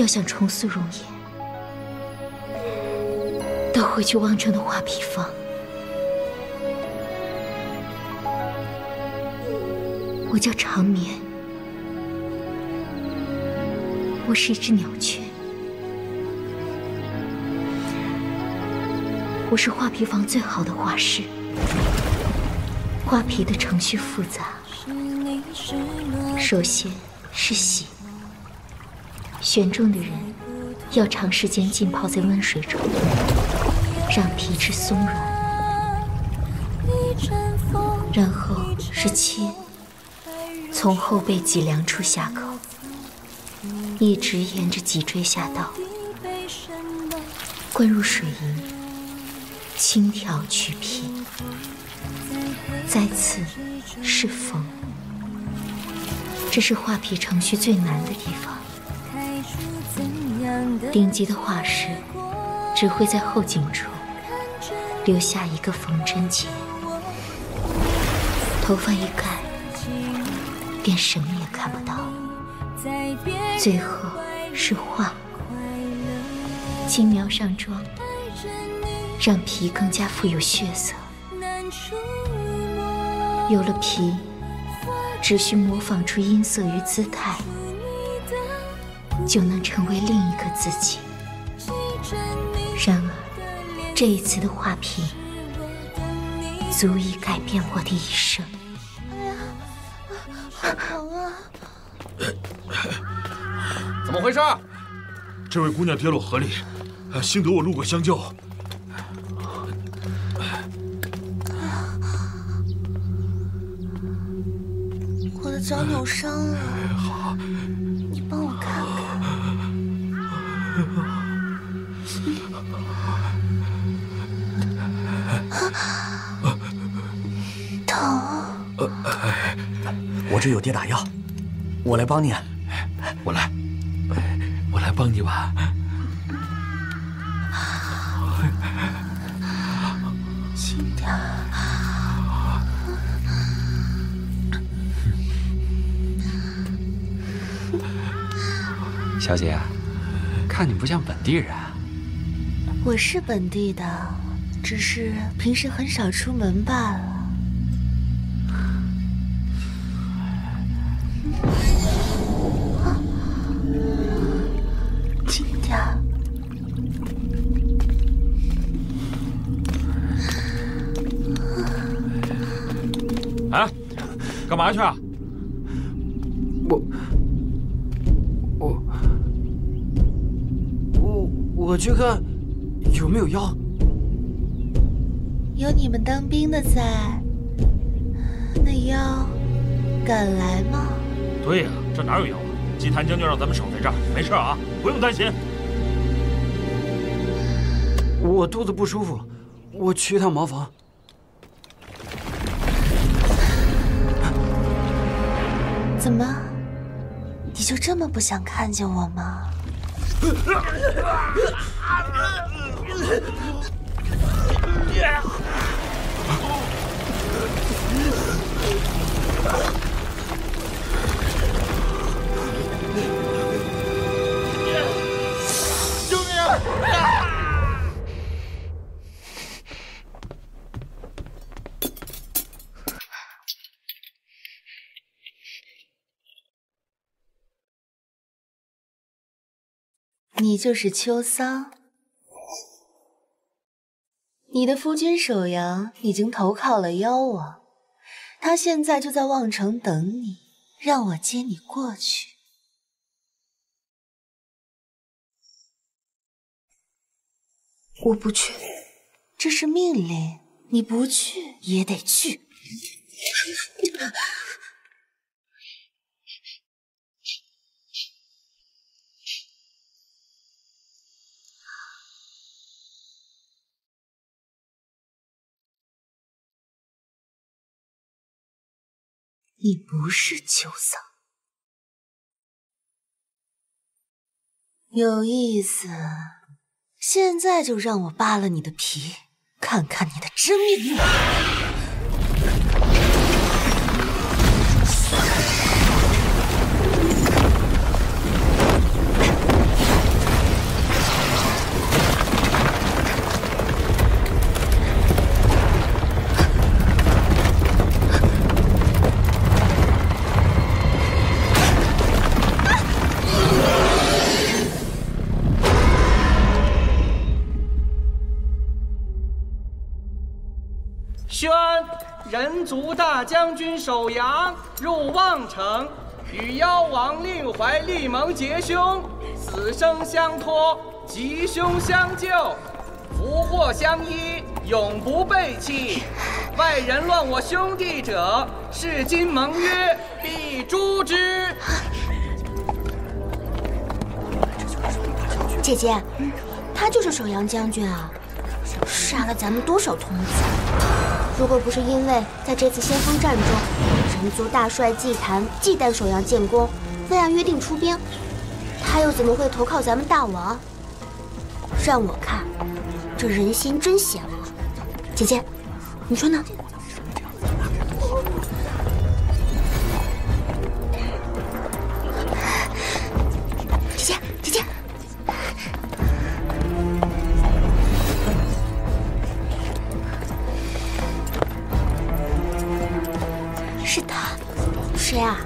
要想重塑容颜，倒回去望城的画皮坊。我叫长眠，我是一只鸟雀，我是画皮坊最好的画师。画皮的程序复杂，首先是洗。 选中的人要长时间浸泡在温水中，让皮质松软。然后是切，从后背脊梁处下口，一直沿着脊椎下到，灌入水银，轻挑取皮。再次是缝，这是画皮程序最难的地方。 顶级的画师只会在后颈处留下一个缝针结，头发一盖，便什么也看不到。最后是画，轻描上妆，让皮更加富有血色。有了皮，只需模仿出音色与姿态。 就能成为另一个自己。然而，这一次的画皮足以改变我的一生。哎呀，好疼啊！怎么回事？这位姑娘跌落河里，幸得我路过相救。我的脚扭伤了。好，你帮我看看。 疼！我这有跌打药，我来帮你。我来帮你吧。轻点。小姐，看你不像本地人。我是本地的。 只是平时很少出门罢了。轻点儿。哎，干嘛去啊？我去看有没有药。 有你们当兵的在，那妖敢来吗？对呀，这哪有妖啊！姬檀将军让咱们守在这儿，没事啊，不用担心。我肚子不舒服，我去一趟茅房。怎么，你就这么不想看见我吗？救命啊！你就是秋桑。 你的夫君首阳已经投靠了妖王，他现在就在望城等你，让我接你过去。我不去，这是命令，你不去也得去。你不是秋桑，有意思，现在就让我扒了你的皮，看看你的真面目。宣人族大将军首阳入望城，与妖王令怀立盟结凶，死生相托，吉凶相救，福祸相依，永不背弃。外人乱我兄弟者，是今盟约，必诛之。姐姐，他就是首阳将军啊，杀了咱们多少童子！ 如果不是因为在这次先锋战中，人族大帅祭坛忌惮首阳建功，非按约定出兵，他又怎么会投靠咱们大王？让我看，这人心真险恶！姐姐，你说呢？姐姐，姐姐。 是他，谁啊？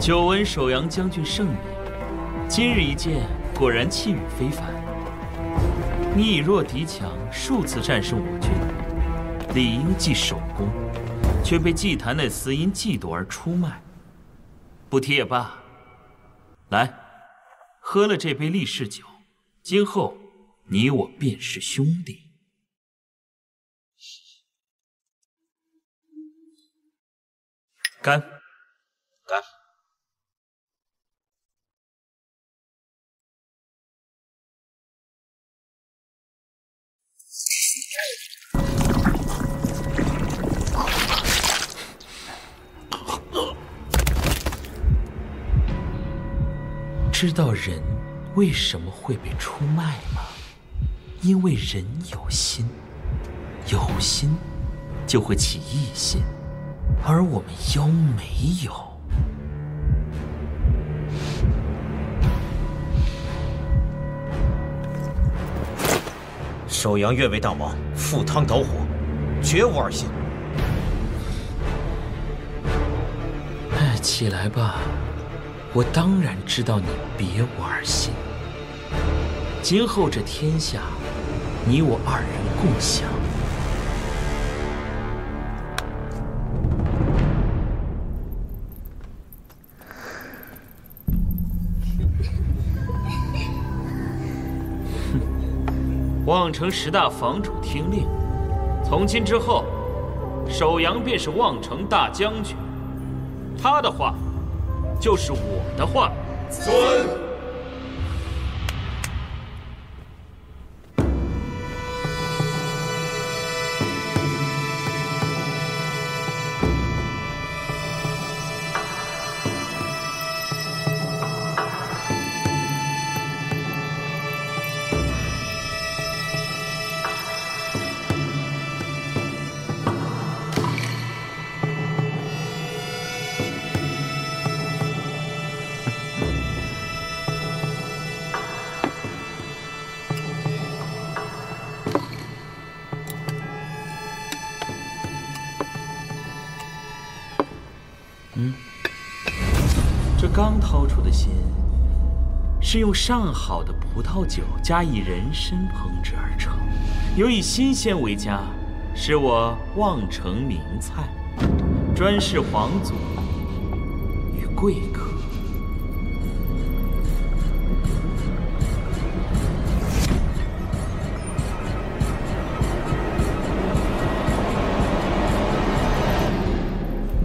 久闻首阳将军盛名，今日一见，果然气宇非凡。你以弱敌强，数次战胜我军，理应记首功，却被祭坛那厮因嫉妒而出卖。不提也罢。来，喝了这杯立誓酒，今后你我便是兄弟。 干！干！知道人为什么会被出卖吗？因为人有心，有心就会起异心。 而我们妖没有，首阳愿为大王赴汤蹈火，绝无二心。哎，起来吧！我当然知道你别无二心。今后这天下，你我二人共享。 望城十大房主听令，从今之后，首阳便是望城大将军，他的话就是我的话。遵。这刚掏出的心，是用上好的葡萄酒加以人参烹制而成，尤以新鲜为佳，是我望城名菜，专侍皇族与贵客。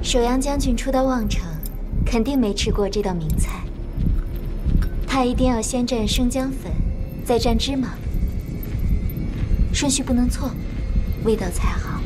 首阳将军初到望城，肯定没吃过这道名菜。他一定要先蘸生姜粉，再蘸芝麻，顺序不能错，味道才好。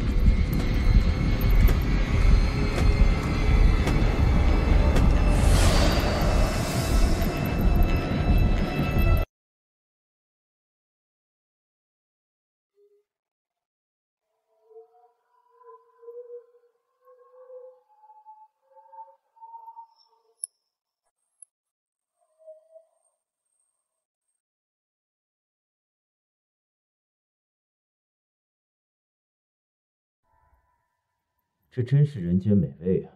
这真是人间美味啊！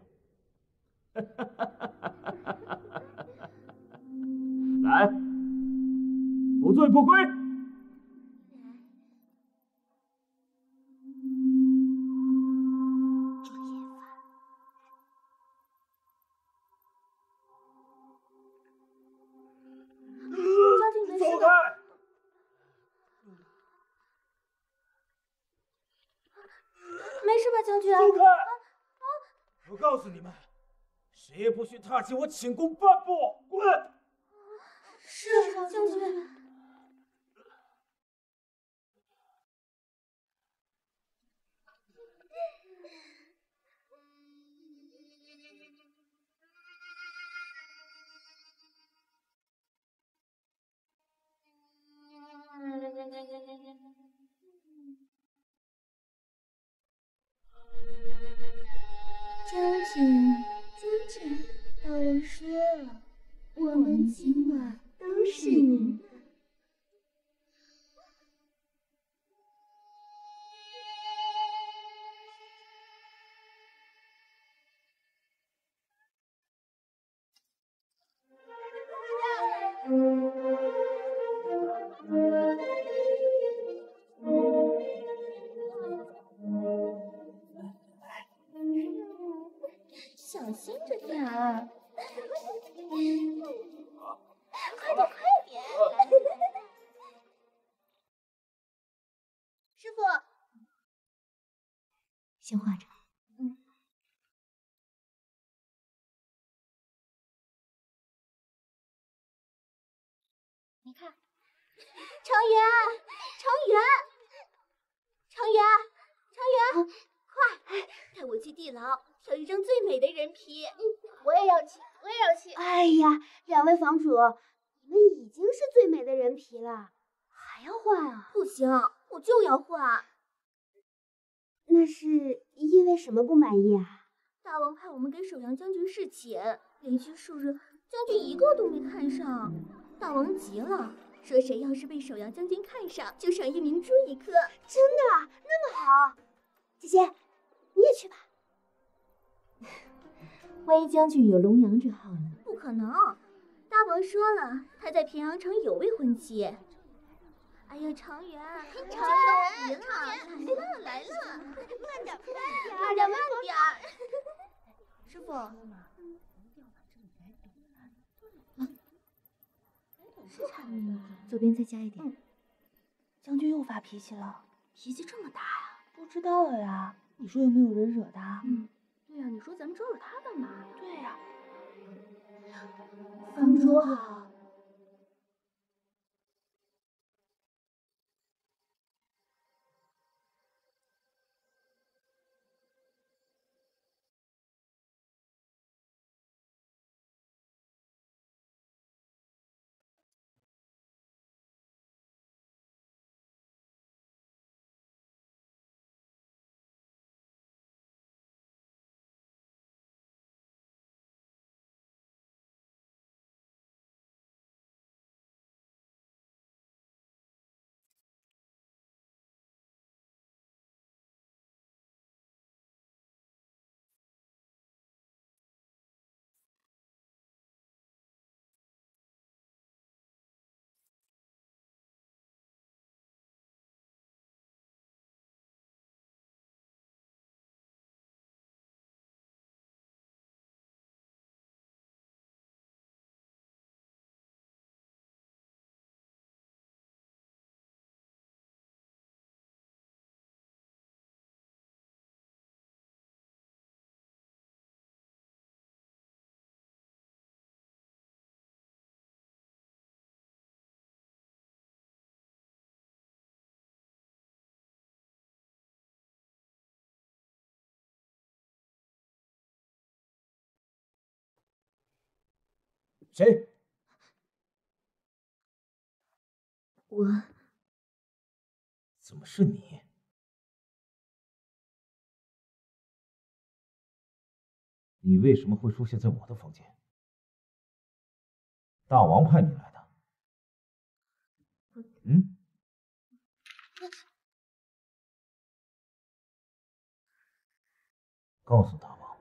来，不醉不归。 踏进我寝宫半步，滚！是将军。将军，将军。 老人说了，我们今晚都是您的。小心着点儿。 快点！师傅，先画着。嗯。你看，程元，快带我去地牢挑一张最美的人皮。我也要去。 我也要去。哎呀，两位房主，你们已经是最美的人皮了，还要画啊？不行，我就要画。那是因为什么不满意啊？大王派我们给首阳将军侍寝，连续数日，将军一个都没看上。大王急了，说谁要是被首阳将军看上，就赏夜明珠一颗。真的啊？那么好，姐姐，你也去吧。万一将军有龙阳之好呢？不可能，大王说了，他在平阳城有未婚妻。哎呀，常元，常元，来了，慢点，师傅，是常元，左边再加一点。嗯、将军又发脾气了，脾气这么大呀？不知道呀，你说有没有人惹的？嗯。 对呀，你说咱们招惹他干嘛呀？对呀，房主好。谁？我怎么是你？你为什么会出现在我的房间？大王派你来的？嗯？告诉大王，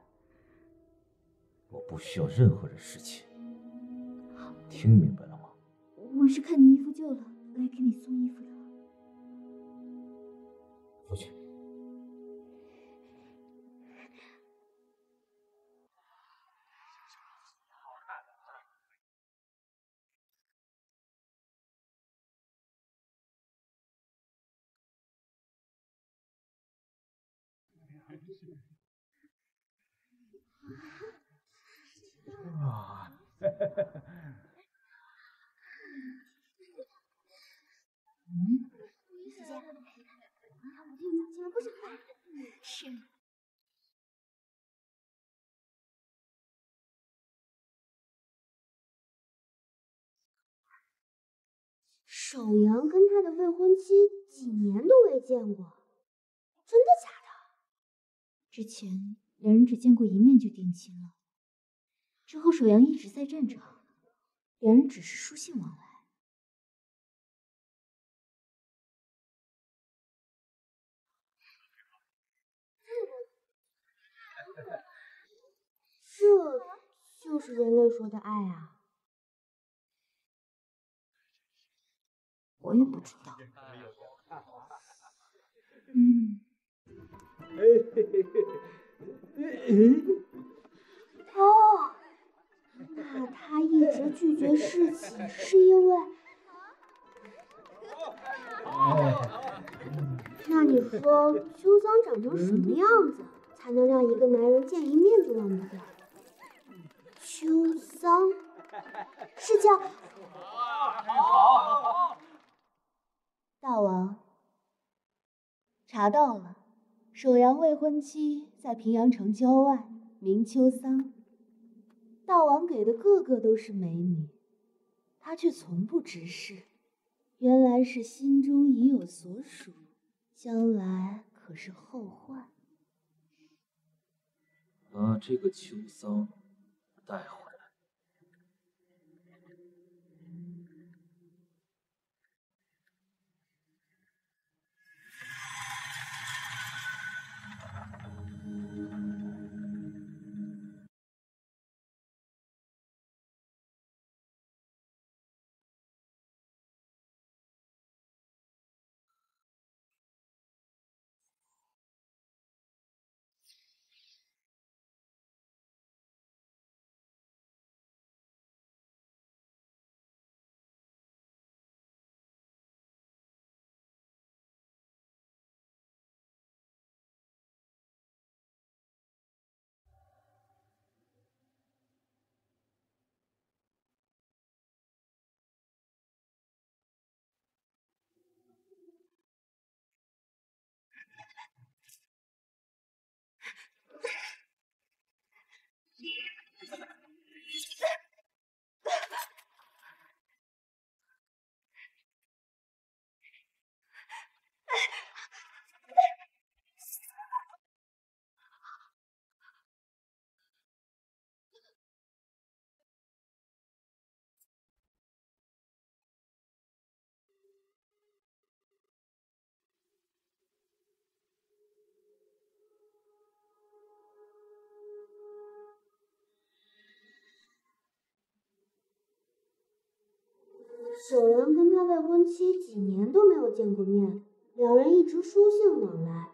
我不需要任何人侍妾。听明白了吗？我是看你衣服旧了，来给你送衣服的。出去。 啊！嗯，姐姐，我对你竟然不少吧？是。首阳跟他的未婚妻几年都未见过，真的假的？之前两人只见过一面就定亲了。 之后，首阳一直在战场，两人只是书信往来。这就是人类说的爱啊！我也不知道。嗯。哦。 那他一直拒绝侍寝，是因为……那你说秋桑长成什么样子，才能让一个男人见一面就忘不掉？秋桑是叫……大王，查到了，首阳未婚妻在平阳城郊外，名秋桑。 大王给的个个都是美女，他却从不直视，原来是心中已有所属，将来可是后患。把这个秋桑带回来。首阳跟他未婚妻几年都没有见过面，两人一直书信往来，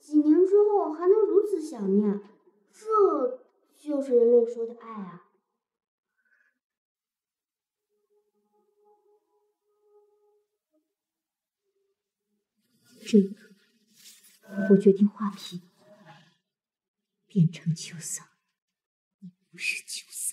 几年之后还能如此想念，这就是人类说的爱啊！这一刻，我决定画皮，变成秋桑，你不是秋桑。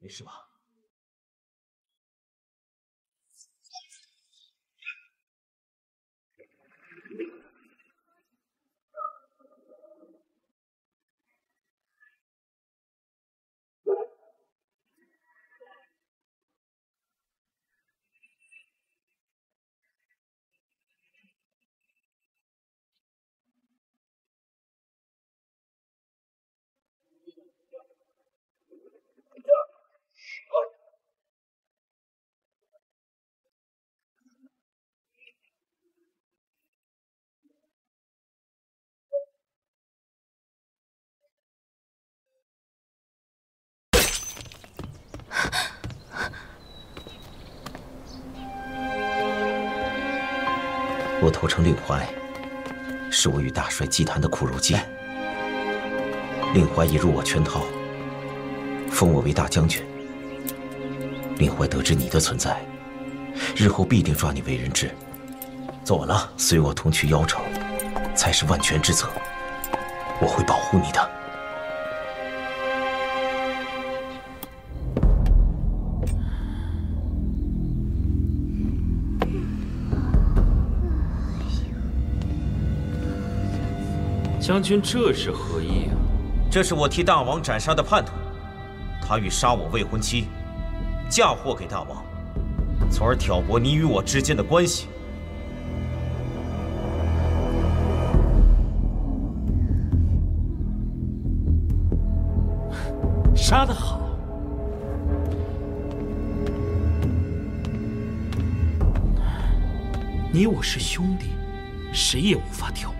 没事吧？我投诚令怀，是我与大帅祭坛的苦肉计。令怀已入我圈套，封我为大将军。令怀得知你的存在，日后必定抓你为人质。走了，随我同去妖城，才是万全之策。我会保护你的。 将军，这是何意啊？这是我替大王斩杀的叛徒，他欲杀我未婚妻，嫁祸给大王，从而挑拨你与我之间的关系。杀得好！你我是兄弟，谁也无法挑拨。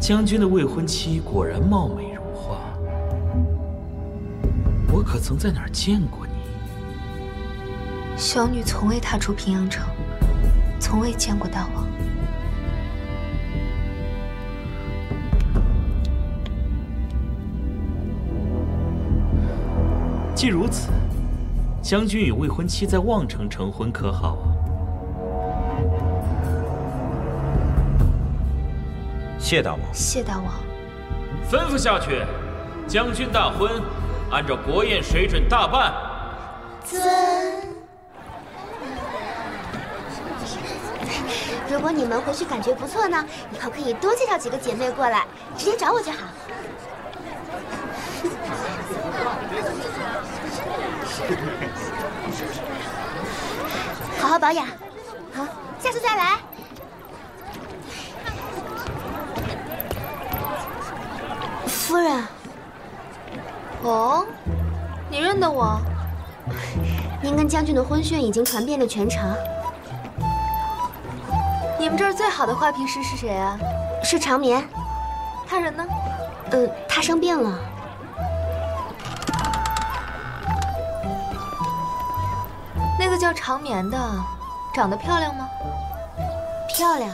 将军的未婚妻果然貌美如花，我可曾在哪儿见过你？小女从未踏出平阳城，从未见过大王。既如此，将军与未婚妻在望城成婚，可好啊？ 谢大王，谢大王，吩咐下去，将军大婚，按照国宴水准大办。遵。如果你们回去感觉不错呢，以后可以多介绍几个姐妹过来，直接找我就好。好好保养，好，下次再来。 夫人，哦，你认得我？您跟将军的婚讯已经传遍了全城。你们这儿最好的花瓶师是谁啊？是长眠。他人呢？他生病了。那个叫长眠的，长得漂亮吗？漂亮。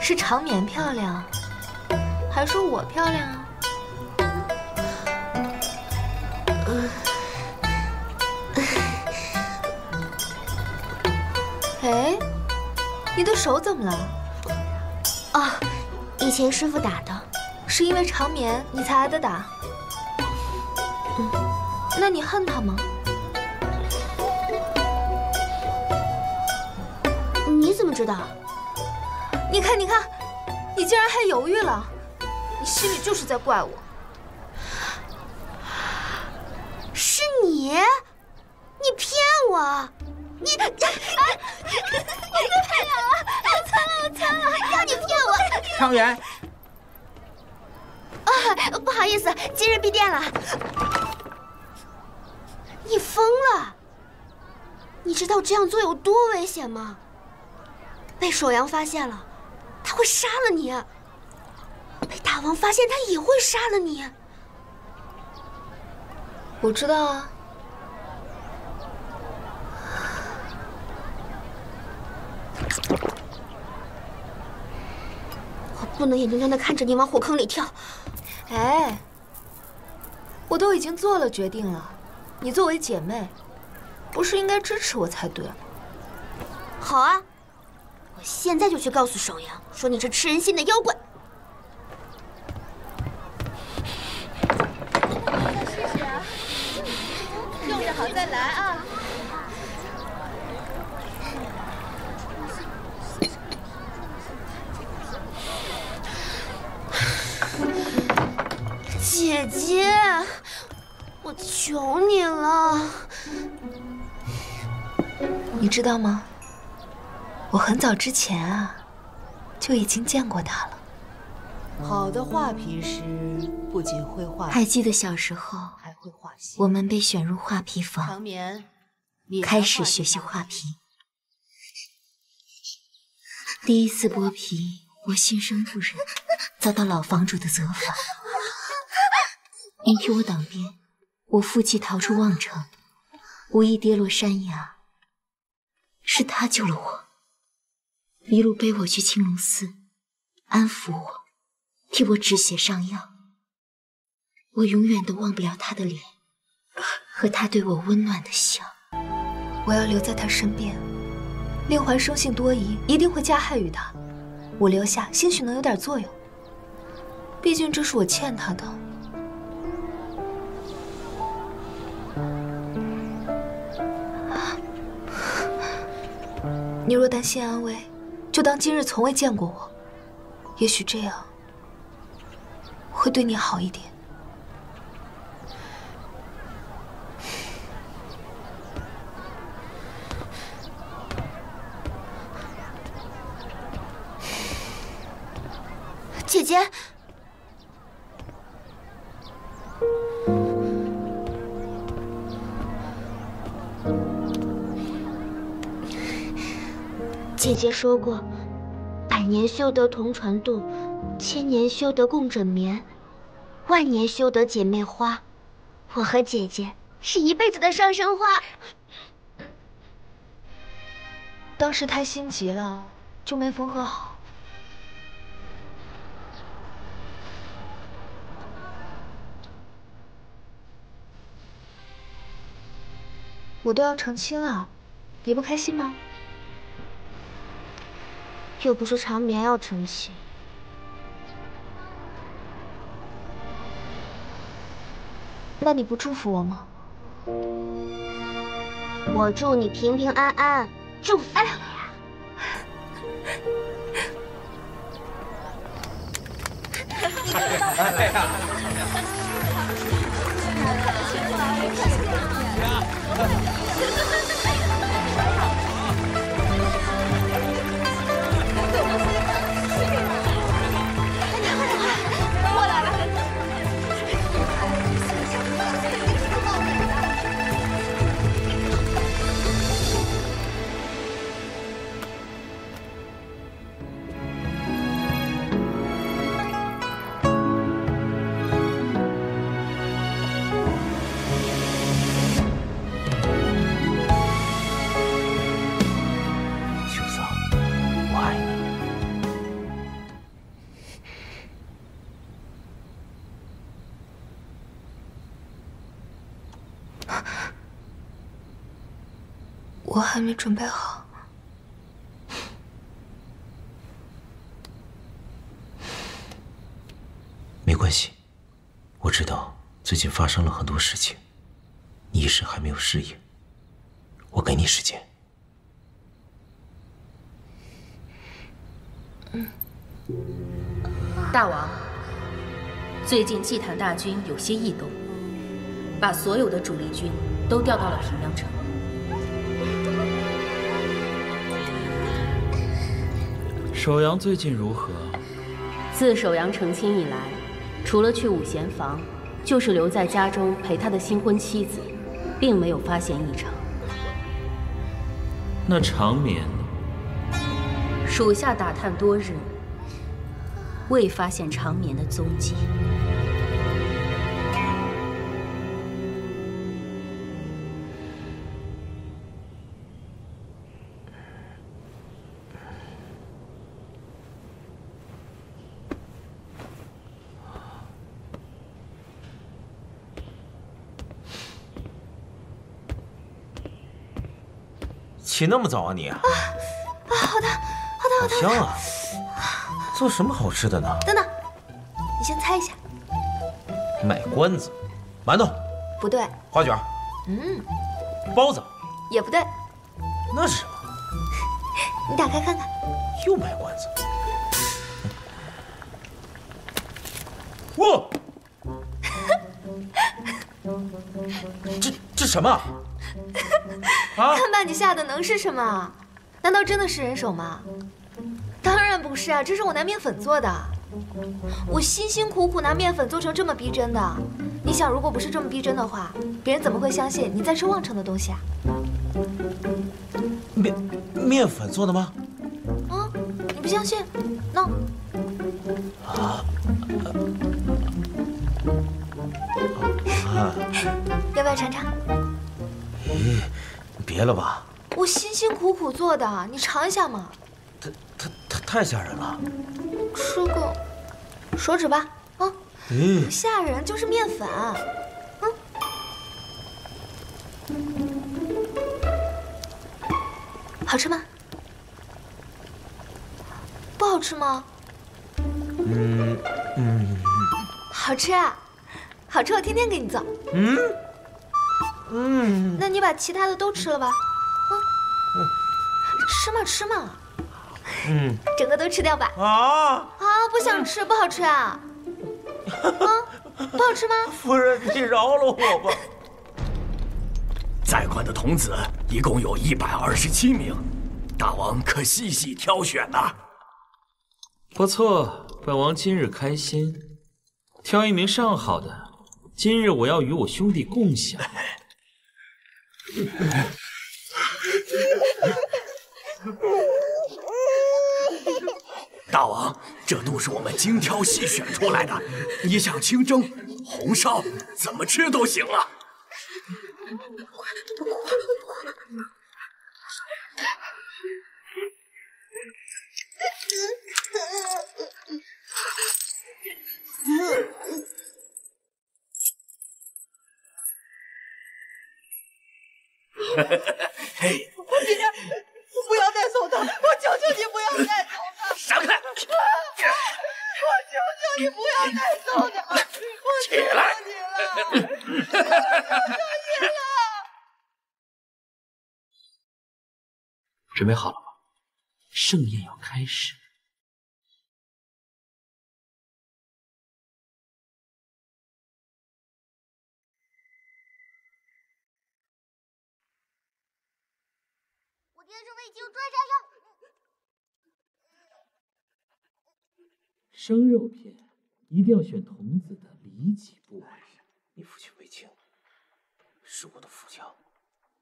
是长眠漂亮。 还说我漂亮啊！哎，你的手怎么了？哦，以前师傅打的，是因为长眠你才挨的打。嗯，那你恨他吗？你怎么知道？你看，你看，你竟然还犹豫了！ 你心里就是在怪我，是你，你骗我，你啊！我被骗了，我错了，我错了，让你骗我。常媛，啊，不好意思，今日闭店了。你疯了？你知道这样做有多危险吗？被守阳发现了，他会杀了你。 被大王发现，他也会杀了你。我知道啊。我不能眼睁睁的看着你往火坑里跳。哎，我都已经做了决定了，你作为姐妹，不是应该支持我才对吗？好啊，我现在就去告诉守阳，说你这吃人心的妖怪。 好，再来啊！姐姐，我求你了。你知道吗？我很早之前啊，就已经见过他了。好的画皮师不仅会画，还记得小时候。 我们被选入画皮坊，开始学习画皮。第一次剥皮，我心生不忍，遭到老房主的责罚。你替我挡兵，我负气逃出望城，无意跌落山崖，是他救了我，一路背我去青龙寺，安抚我，替我止血上药。我永远都忘不了他的脸，和他对我温暖的笑。我要留在他身边。令环生性多疑，一定会加害于他。 我留下，兴许能有点作用。毕竟这是我欠他的。你若担心安危，就当今日从未见过我。也许这样会对你好一点。姐姐，姐姐说过，百年修得同船渡，千年修得共枕眠，万年修得姐妹花。我和姐姐是一辈子的双生花。当时太心急了，就没缝合好。 我都要成亲了，你不开心吗？又不是长眠要成亲。那你不祝福我吗？我祝你平平安安，祝福你呀！哎呀！哎呀！ 我还没准备好。没关系，我知道最近发生了很多事情，你一时还没有适应，我给你时间。嗯。大王，最近祭坛大军有些异动，把所有的主力军都调到了平阳城。 首阳最近如何？自首阳成亲以来，除了去五贤房，就是留在家中陪他的新婚妻子，并没有发现异常。那长眠呢？属下打探多日，未发现长眠的踪迹。起那么早啊你啊！好的，好的，好的。好香啊！做什么好吃的呢？等等，你先猜一下。卖关子，馒头。不对。花卷。嗯。包子。也不对。那是什么？你打开看看。又卖关子。哇！这什么？ 啊、看把你吓得能是什么？难道真的是人手吗？当然不是啊，这是我拿面粉做的。我辛辛苦苦拿面粉做成这么逼真的，你想，如果不是这么逼真的话，别人怎么会相信你在吃望城的东西啊？面粉做的吗？啊，你不相信？No。啊。要不要尝尝？咦，别了吧！我辛辛苦苦做的，你尝一下嘛。它太吓人了。吃个手指吧，啊！不吓人，就是面粉。 好吃吗？不好吃吗？好吃啊，好吃，我天天给你做。那你把其他的都吃了吧，啊？吃嘛吃嘛，整个都吃掉吧。啊，不想吃，不好吃啊？啊，不好吃吗？夫人，你饶了我吧。 在馆的童子一共有127名，大王可细细挑选呐、啊。不错，本王今日开心，挑一名上好的。今日我要与我兄弟共享。大王，这都是我们精挑细选出来的，你想清蒸、红烧，怎么吃都行啊。 不要带走他！我求求你不要带走他！闪开！我求求你不要带走他！起来！我求求你了！ 准备好了吗？盛宴要开始。我爹是为救专杀上。生肉片一定要选童子的里脊部位。你父亲被擒，是我的父亲。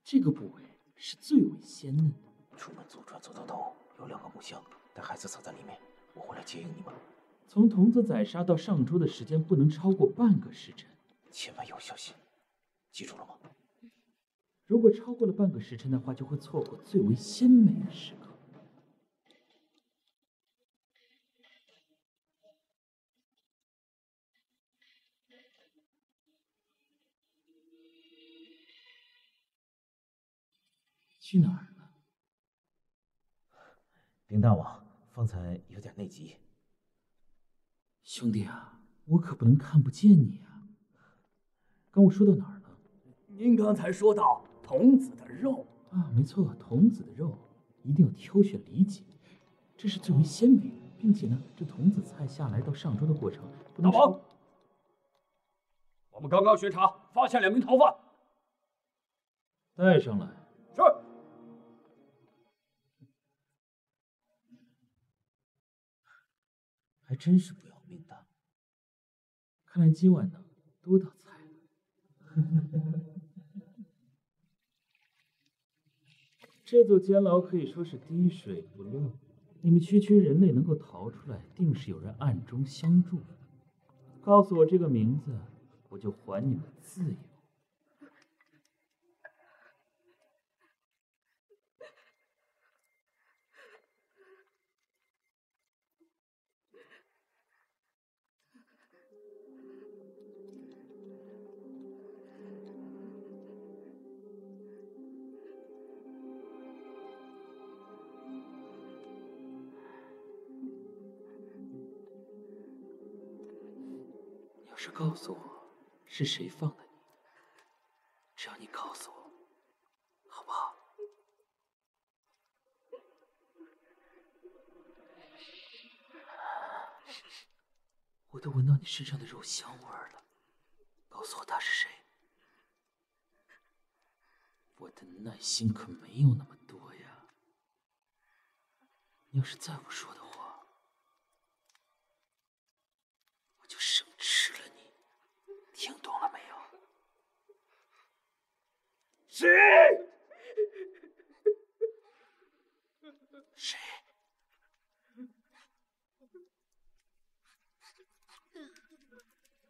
这个部位是最为鲜嫩的。 出门左转走到头，有两个木箱，带孩子藏在里面。我会来接应你们。从童子宰杀到上桌的时间不能超过半个时辰，千万要小心，记住了吗？如果超过了半个时辰的话，就会错过最为鲜美的时刻。去哪儿？ 禀大王，方才有点内急。兄弟啊，我可不能看不见你啊！刚我说到哪儿了？您刚才说到童子的肉啊，没错，童子的肉一定要挑选里脊，这是最为鲜美的，并且呢，这童子菜下来到上桌的过程不能。大王，我们刚刚巡查发现2名逃犯，带上来。是。 还真是不要命的！看来今晚呢，多道菜了。这座监牢可以说是滴水不漏，你们区区人类能够逃出来，定是有人暗中相助。告诉我这个名字，我就还你们自由。 是告诉我是谁放的你，只要你告诉我，好不好？我都闻到你身上的肉香味了，告诉我他是谁。我的耐心可没有那么多呀，你要是再不说的话。 听懂了没有？谁？谁？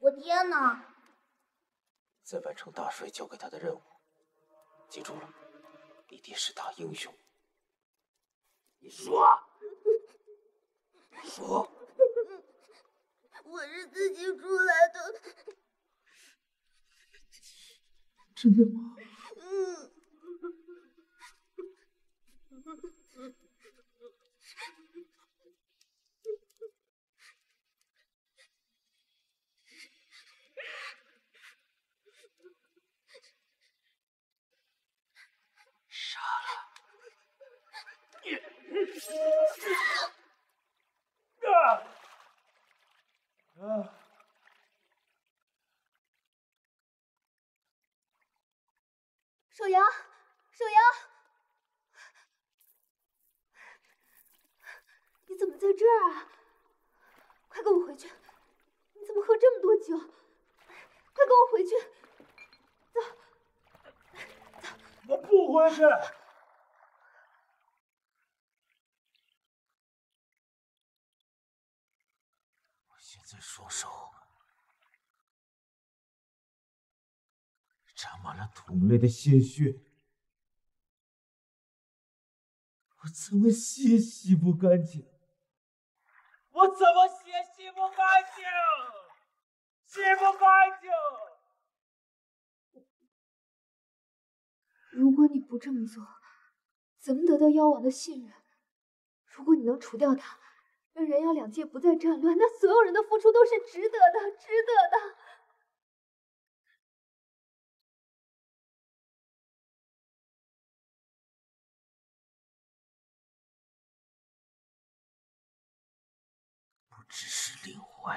我爹呢？在完成大帅交给他的任务。记住了，你爹是大英雄。你说，你说，我是自己出来的。真的吗？嗯。 杀了你！守阳，守阳。 你怎么在这儿啊？快跟我回去！你怎么喝这么多酒？快跟我回去！走，走！我不回去。我现在双手沾满了同类的鲜血。 我怎么血洗不干净？我怎么血洗不干净？洗不干净！如果你不这么做，怎么得到妖王的信任？如果你能除掉他，让人妖两界不再战乱，那所有人的付出都是值得的，值得的。只是灵魂，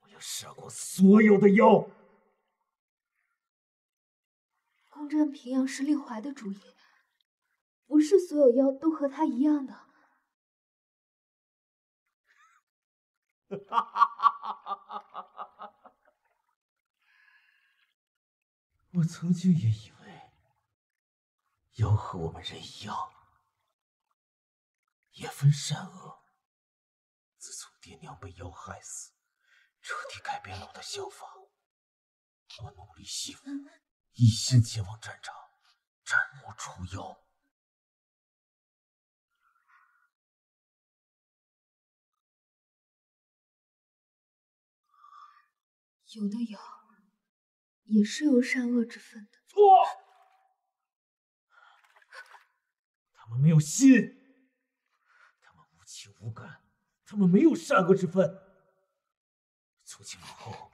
我要杀光所有的妖。攻占平阳是令怀的主意，不是所有妖都和他一样的。哈哈哈哈哈！我曾经也以为妖和我们人一样。 也分善恶。自从爹娘被妖害死，彻底改变了我的想法。我努力习武，一心前往战场，斩魔除妖。有的妖也是有善恶之分的。错，他们没有心。 无感，他们没有善恶之分。从今往后，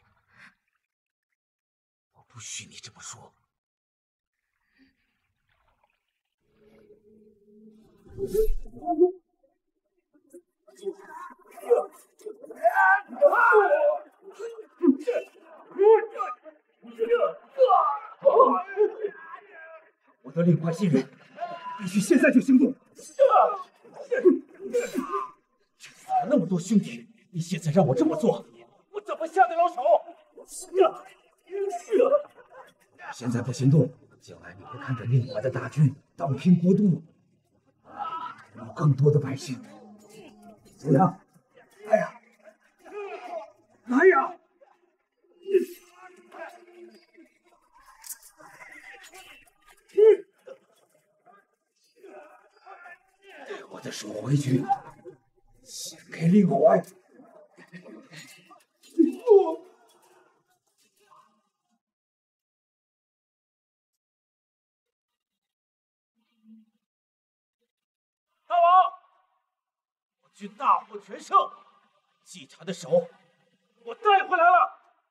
我不许你这么说。我得令怀信任，必须现在就行动。 那么多兄弟，你现在让我这么做，我怎么下得了手？现在不行动，将来你会看着令怀的大军荡平国都，有更多的百姓。守阳，来呀，来呀！ 我的手回去。 献给令怀。大王，我军大获全胜，祭坛的手我带回来了。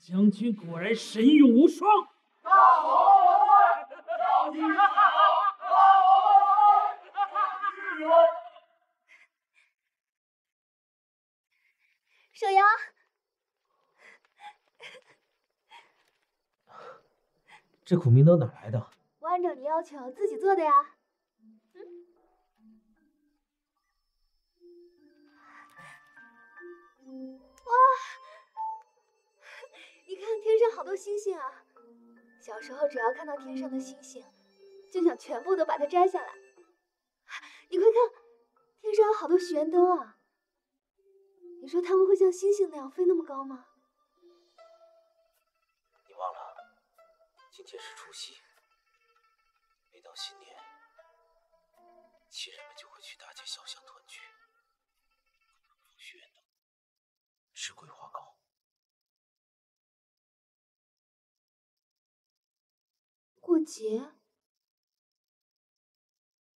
将军果然神勇无双。大王万岁！大王万岁！ 守阳，这苦明灯哪来的？我按照你要求自己做的呀。嗯，哇，你看天上好多星星啊！小时候只要看到天上的星星，就想全部都把它摘下来。你快看，天上有好多许愿灯啊！ 你你说他们会像星星那样飞那么高吗？你忘了，今天是除夕，每到新年，亲人们就会去大街小巷团聚，许愿灯，吃桂花糕。 过节，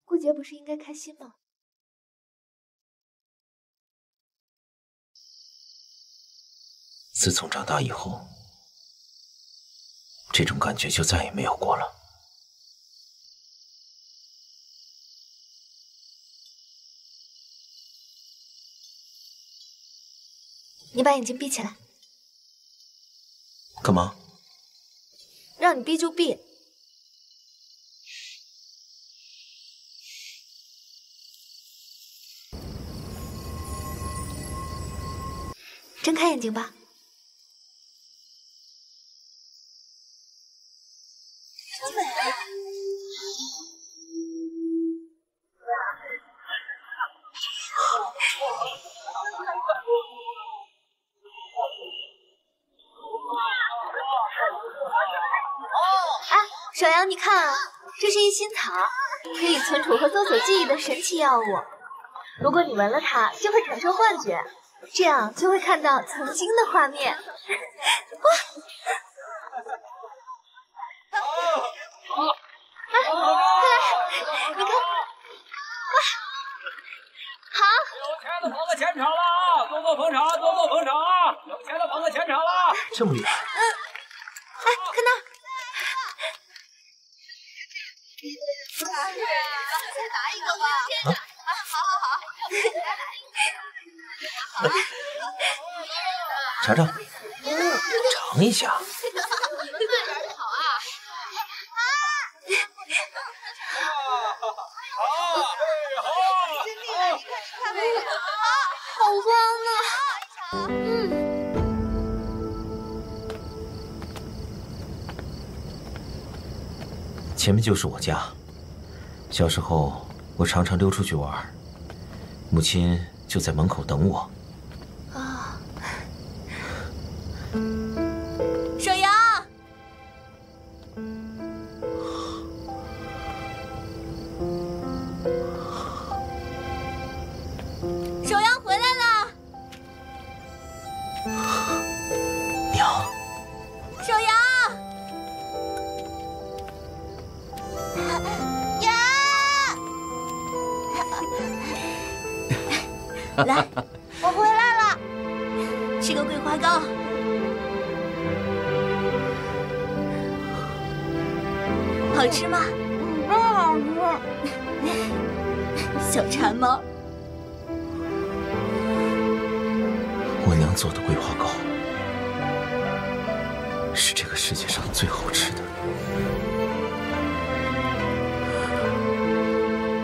过节不是应该开心吗？自从长大以后，这种感觉就再也没有过了。你把眼睛闭起来。干嘛？让你闭就闭。 睁开眼睛吧，真美啊！哎，小杨，你看啊，这是一心草，可以存储和搜索记忆的神奇药物。如果你闻了它，就会产生幻觉。 这样就会看到曾经的画面。哇！哎，你看，哇！好，有钱的捧个钱场了啊！多多捧场，多多捧场啊！有钱的捧个钱场了。这么厉害？嗯。哎，看那儿。再打一个吧。啊，好好好，再打一个。 来，尝尝，尝一下。好啊！好棒啊！前面就是我家。小时候，我常常溜出去玩，母亲就在门口等我。 来，我回来了，吃个桂花糕。好吃吗？真好吃。小馋猫。我娘做的桂花糕是这个世界上最好吃的，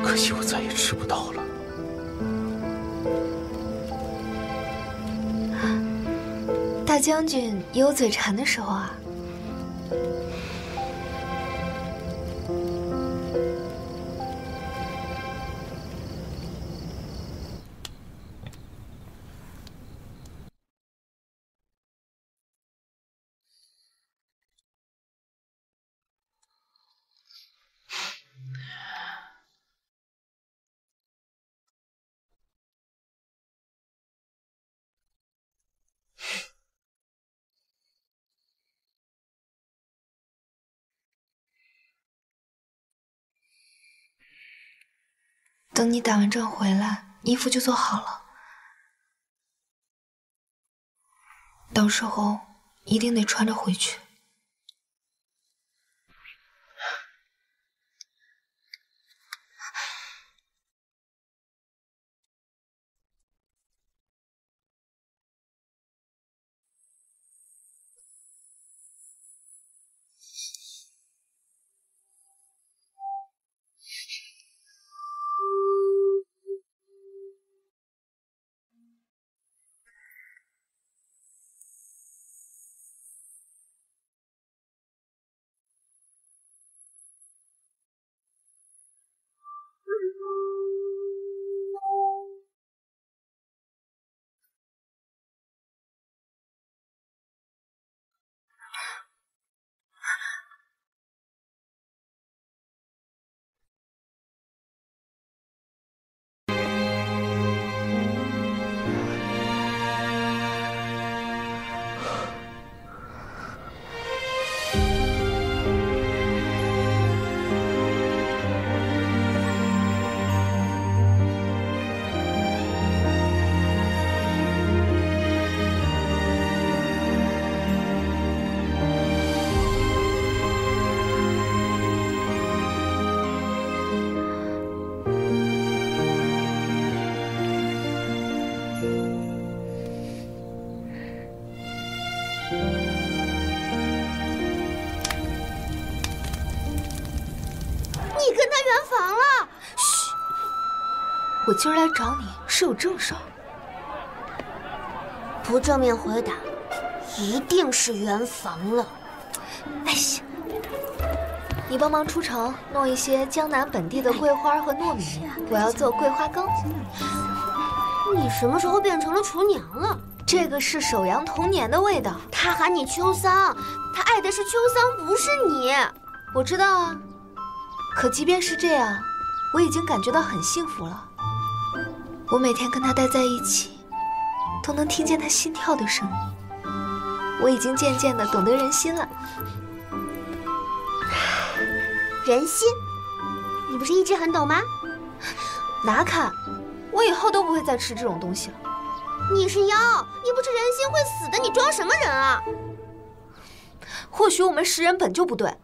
可惜我再也吃不到了。 大将军也有嘴馋的时候啊！等你打完仗回来，衣服就做好了。到时候一定得穿着回去。跟他圆房了。嘘，我今儿来找你是有正事儿。不正面回答，一定是圆房了。哎呀，你帮忙出城弄一些江南本地的桂花和糯米，我要做桂花羹。你什么时候变成了厨娘了？ 这个是首阳童年的味道。他喊你秋桑，他爱的是秋桑，不是你。我知道啊，可即便是这样，我已经感觉到很幸福了。我每天跟他待在一起，都能听见他心跳的声音。我已经渐渐的懂得人心了。人心？你不是一直很懂吗？拿看，我以后都不会再吃这种东西了。 你是妖，你不吃人心会死的，你装什么人啊？或许我们识人本就不对。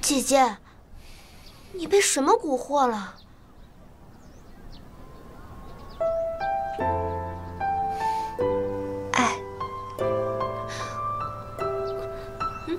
姐姐，你被什么蛊惑了？爱。嗯。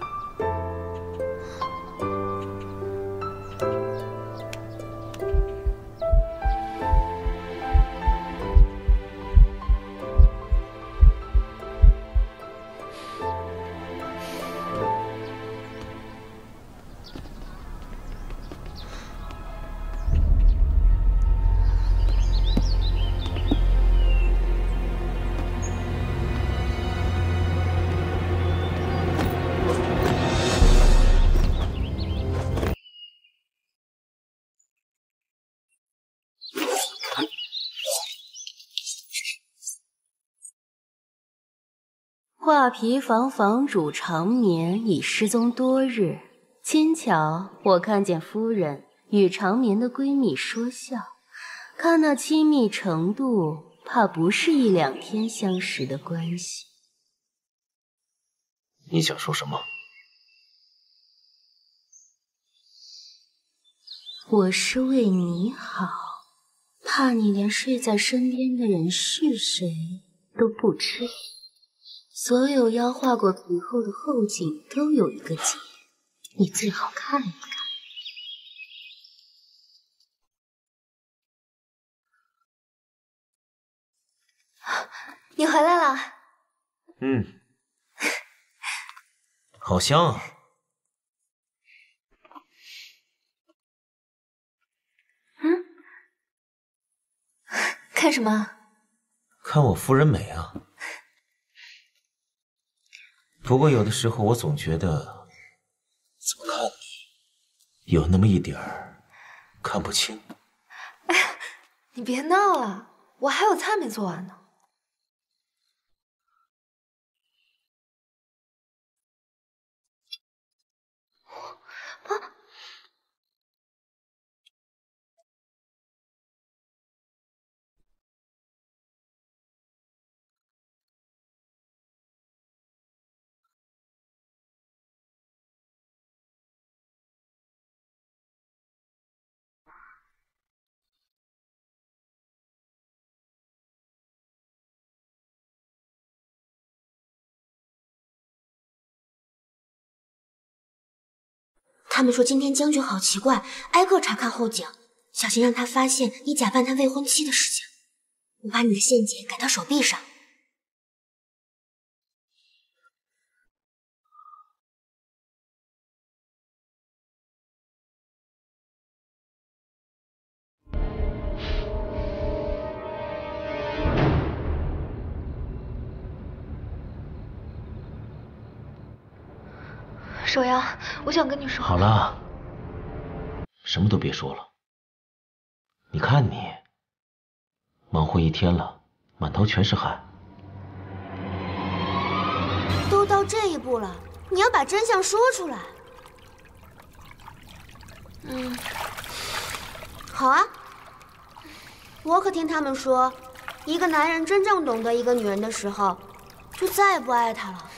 画皮房房主长眠已失踪多日，今巧我看见夫人与长眠的闺蜜说笑，看那亲密程度，怕不是一两天相识的关系。你想说什么？我是为你好，怕你连睡在身边的人是谁都不知。 所有妖画过皮后的后颈都有一个结，你最好看一看。你回来了。嗯，好香啊！嗯，看什么？看我夫人美啊。 不过有的时候，我总觉得怎么看你有那么一点儿看不清。哎，你别闹了，我还有菜没做完呢。啊！他们说今天将军好奇怪，挨个查看后颈，小心让他发现你假扮他未婚妻的事情。我把你的陷阱改到手臂上。首阳，我想跟你说。好了，什么都别说了。你看你，忙活一天了，满头全是汗。都到这一步了，你要把真相说出来。嗯，好啊。我可听他们说，一个男人真正懂得一个女人的时候，就再也不爱她了。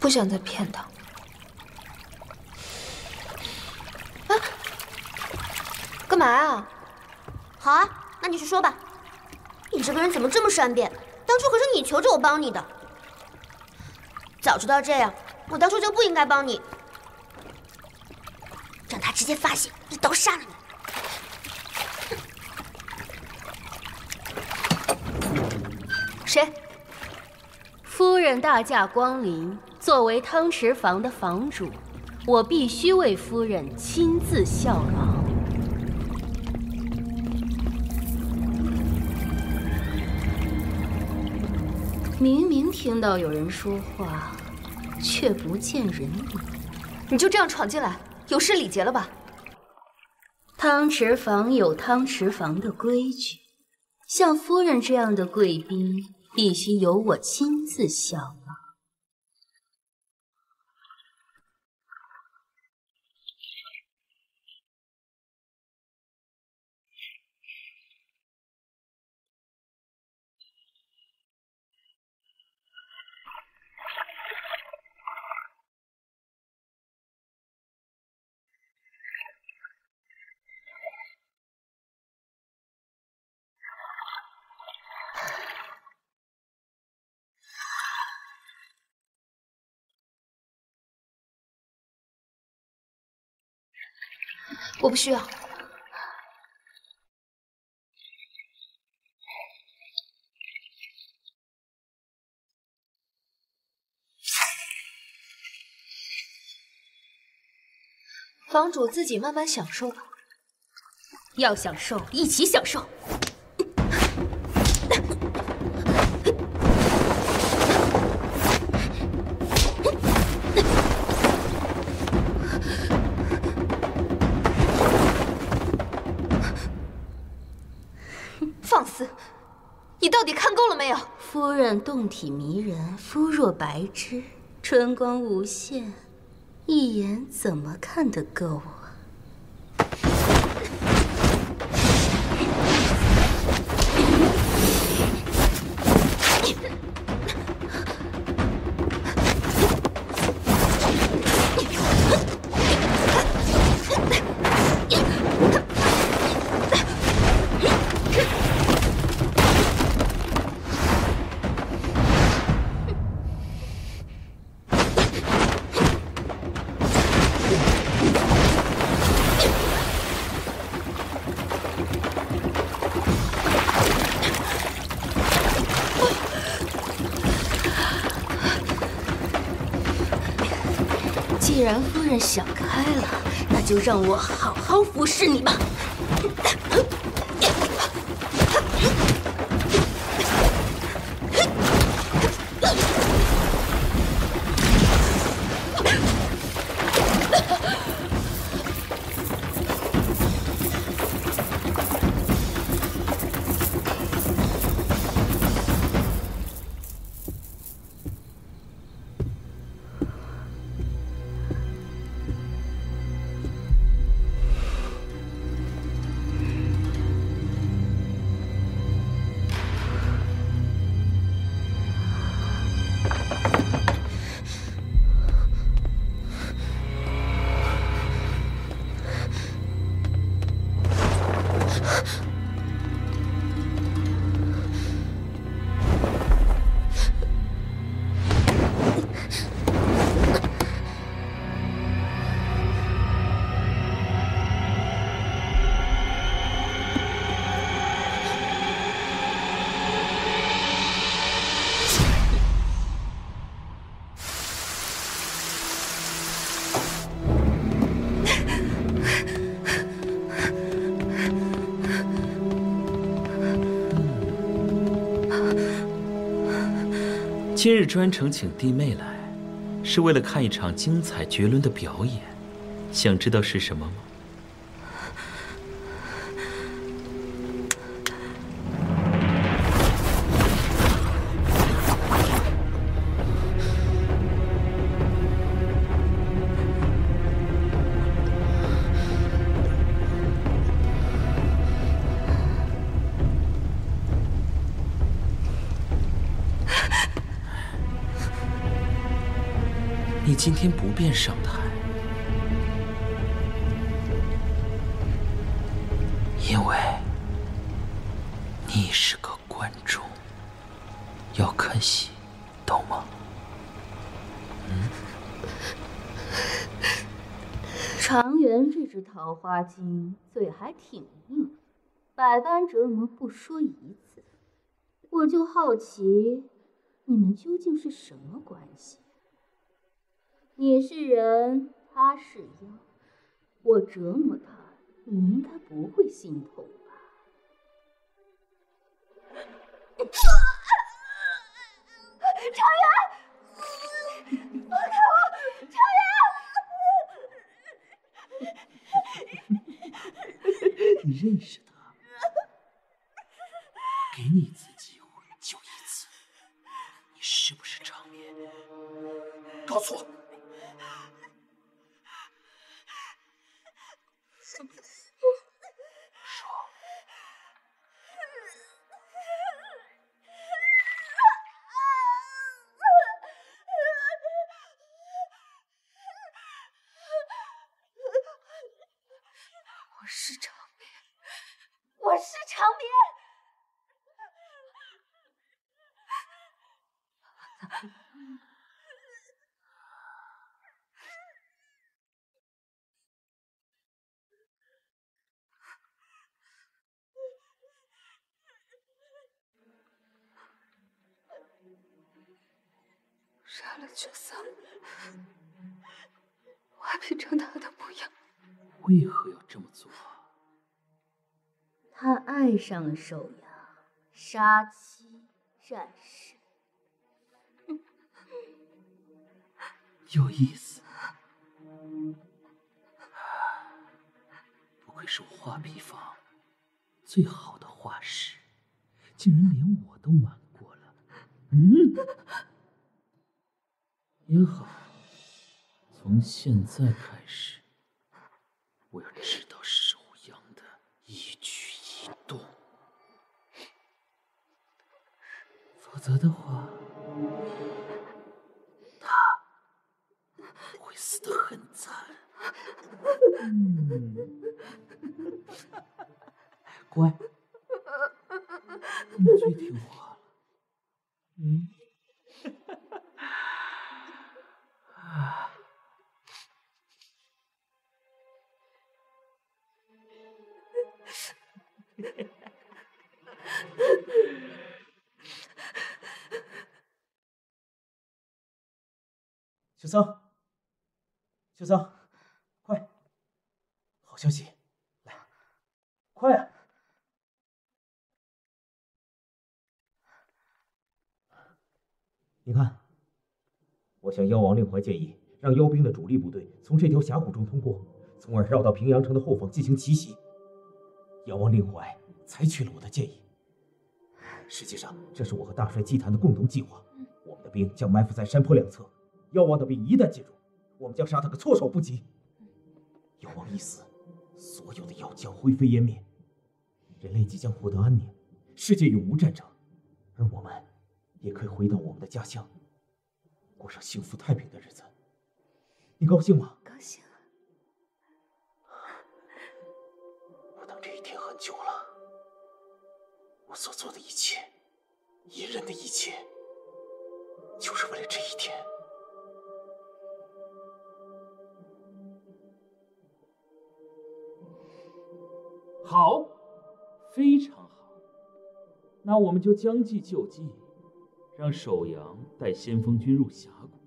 不想再骗他。啊，干嘛呀？好啊，那你去说吧。你这个人怎么这么善变？当初可是你求着我帮你的。早知道这样，我当初就不应该帮你，让他直接发现，一刀杀了你。 谁？夫人大驾光临，作为汤池房的房主，我必须为夫人亲自效劳。明明听到有人说话，却不见人影。你就这样闯进来，有失礼节了吧？汤池房有汤池房的规矩，像夫人这样的贵宾。 必须由我亲自效劳。我不需要。房主自己慢慢享受吧。要享受，一起享受。 夫人动体迷人，肤若白枝，春光无限，一眼怎么看得够啊？既然夫人想开了，那就让我好好服侍你吧。 今日专程请弟妹来，是为了看一场精彩绝伦的表演。想知道是什么吗？你今天不便上台，因为你是个。关注，要看戏，懂吗？嗯。常媛这只桃花精嘴还挺硬，百般折磨不说一次。我就好奇，你们究竟是什么关系？你是人，他是妖，我折磨他，你应该不会心痛。 常媛，放开我！常媛，你认识他？给你一次机会，就一次。你是不是常媛？告诉我。说。 杀了绝桑，我还变成他的模样。为何要这么做？他爱上了手阳，杀妻战士，有意思。不愧是画皮坊最好的画师，竟然连我都瞒过了。嗯。 也好，从现在开始，我要知道手阳的一举一动，否则的话，他会死得很惨。乖，你最听话了。嗯。 小桑，小桑，快！好消息，来，快啊！你看，我向妖王令怀建议，让妖兵的主力部队从这条峡谷中通过，从而绕到平阳城的后方进行奇袭。 妖王令怀采取了我的建议。实际上，这是我和大帅祭坛的共同计划。我们的兵将埋伏在山坡两侧，妖王的兵一旦进入，我们将杀他个措手不及。妖王一死，所有的妖将灰飞烟灭，人类即将获得安宁，世界永无战争，而我们也可以回到我们的家乡，过上幸福太平的日子。你高兴吗？高兴。 很久了，我所做的一切，隐忍的一切，就是为了这一天。好，非常好。那我们就将计就计，让守阳带先锋军入峡谷。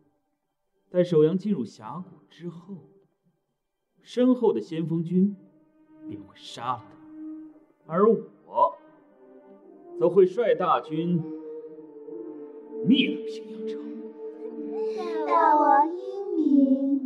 待守阳进入峡谷之后，身后的先锋军便会杀了他。 而我，则会率大军灭了平阳城。大王英明。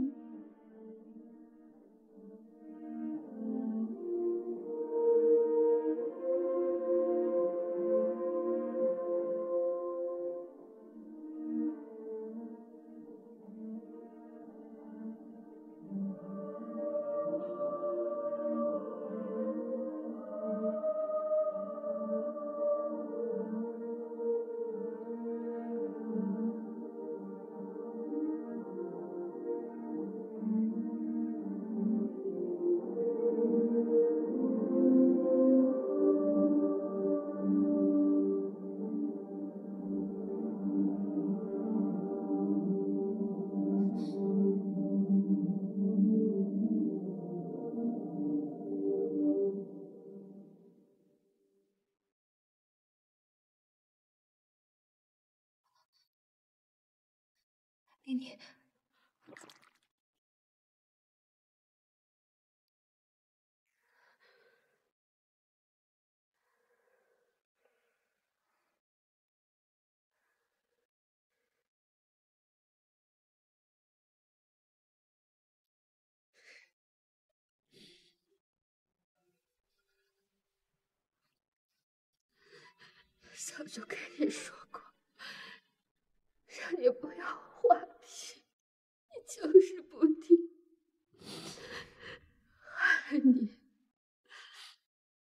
给你。早就跟你说过，让你不要画皮，你就是不听，害了你，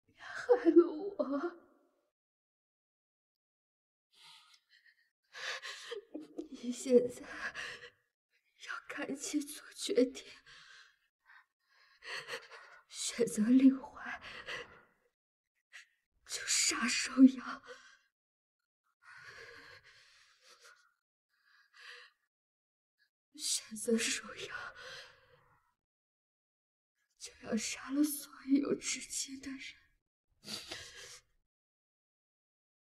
也害了我。你现在让感情做决定，选择令怀，就杀手痒。 选择手阳，就要杀了所有知情的人，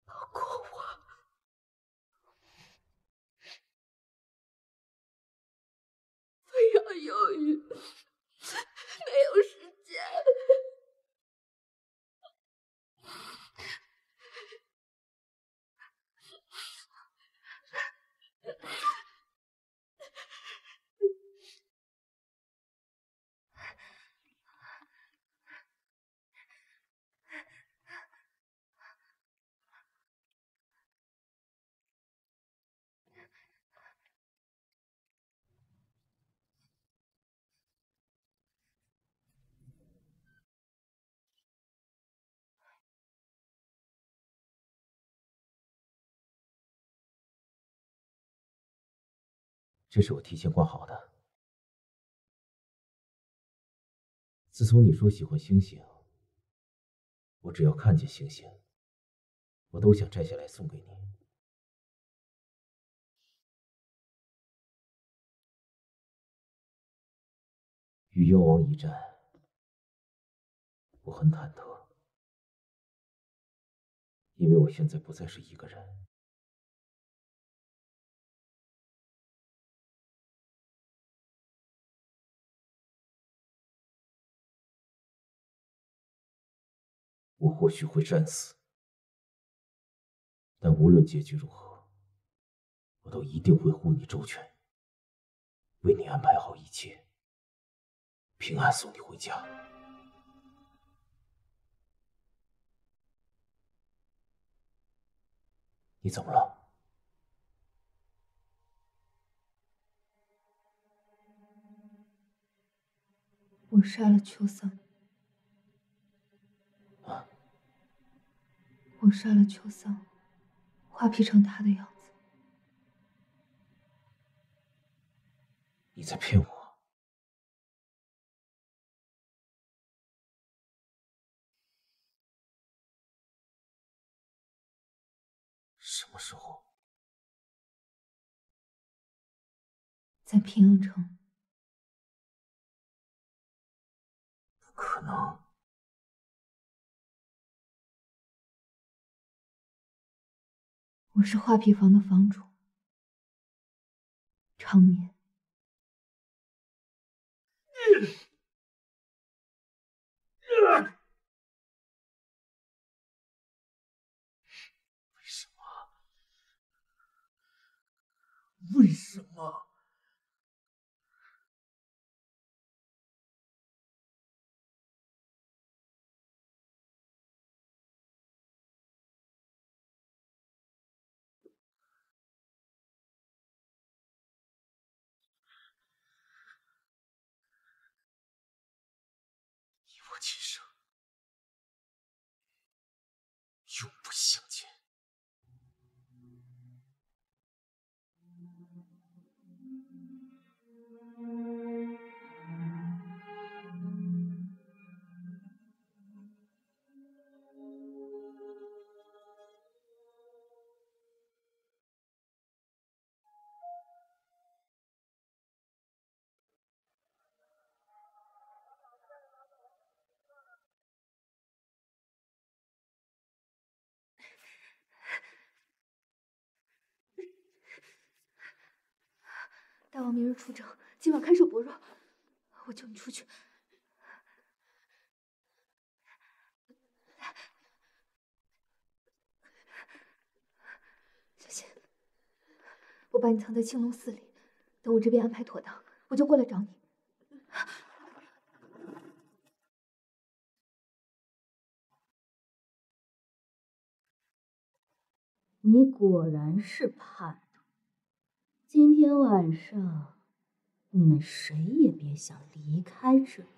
包括我。不要犹豫，没有时间。这是我提前挂好的。自从你说喜欢星星，我只要看见星星，我都想摘下来送给你。与妖王一战，我很忐忑，因为我现在不再是一个人。 我或许会战死，但无论结局如何，我都一定会护你周全，为你安排好一切，平安送你回家。你怎么了？ 我杀了秋桑。 我杀了秋桑，画皮成他的样子。你在骗我！什么时候？在平阳城。不可能。 我是画皮房的房主，长眠。为什么？为什么？今生永不相见。大王明日出征，今晚看守薄弱，我救你出去。小心，我把你藏在青龙寺里，等我这边安排妥当，我就过来找你。 你果然是叛徒！今天晚上，你们谁也别想离开这里！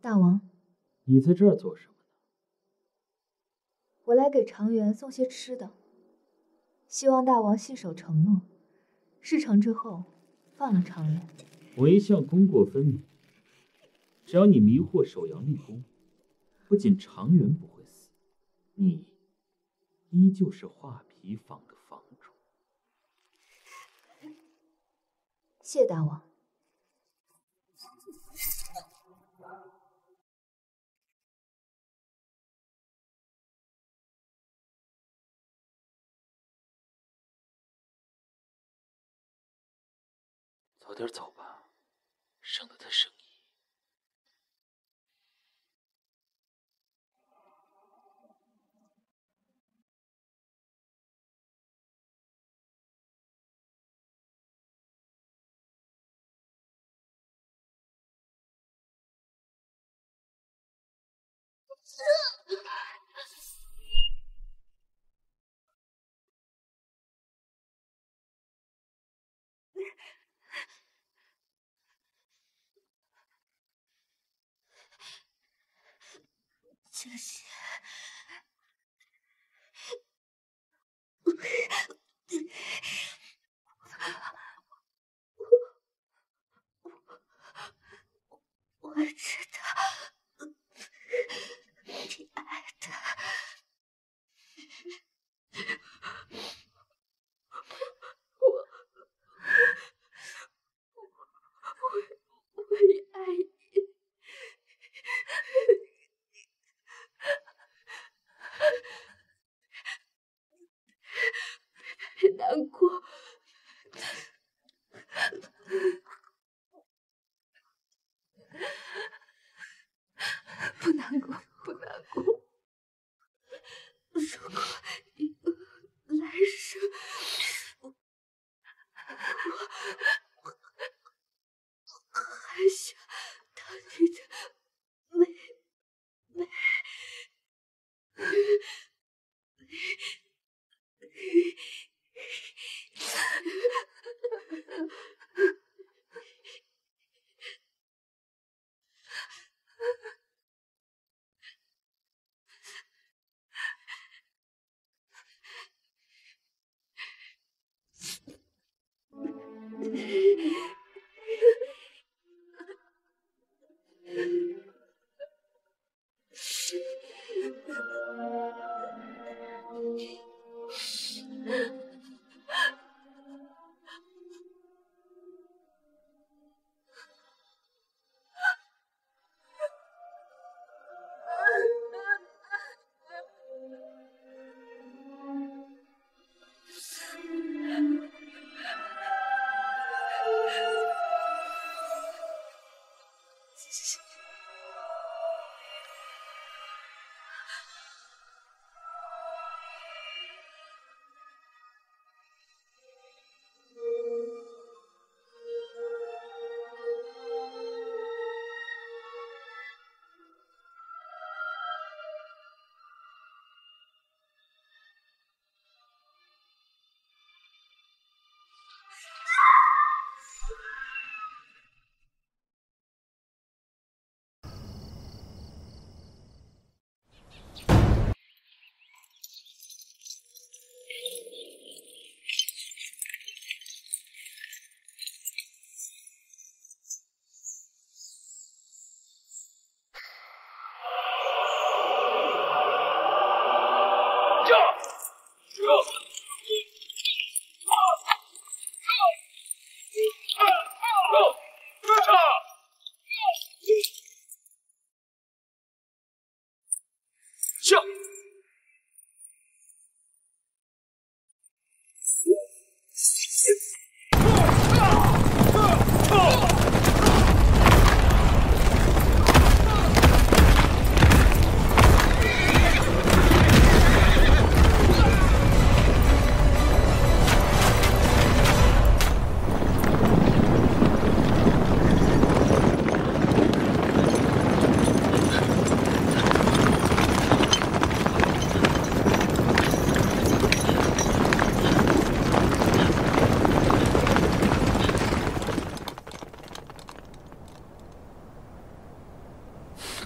大王，你在这儿做什么呢？我来给常元送些吃的，希望大王信守承诺，事成之后放了常元。我一向功过分明，只要你迷惑守阳立功，不仅常元不会死，你依旧是画皮坊的坊主。谢大王。 早点走吧，省得他生疑。 这些，我知道，你爱他。 我也爱你。别难过。不难过，不难过。如果有来生，我还想当你的妹妹。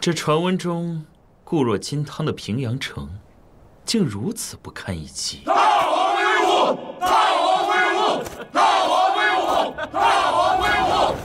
这传闻中固若金汤的平阳城，竟如此不堪一击！大王威武！大王威武！大王威武！大王威武！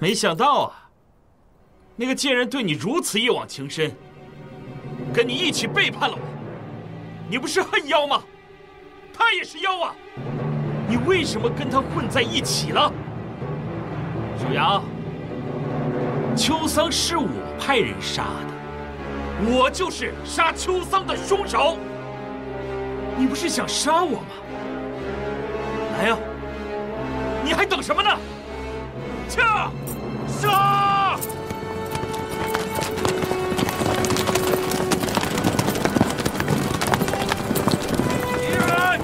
没想到啊，那个贱人对你如此一往情深，跟你一起背叛了我。你不是恨妖吗？他也是妖啊！你为什么跟他混在一起了？汝阳，秋桑是我派人杀的，我就是杀秋桑的凶手。你不是想杀我吗？来呀、啊，你还等什么呢？ 驾杀！敌人！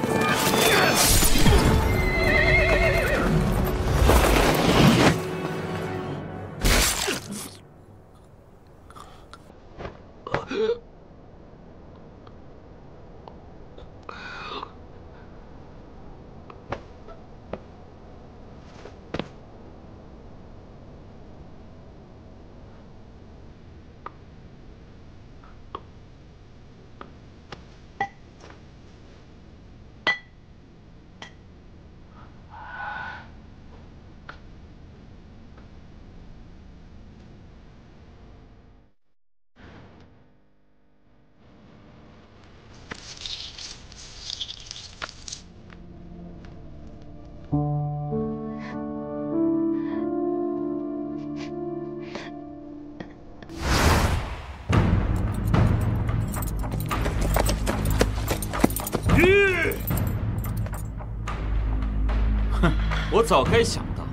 早该想到，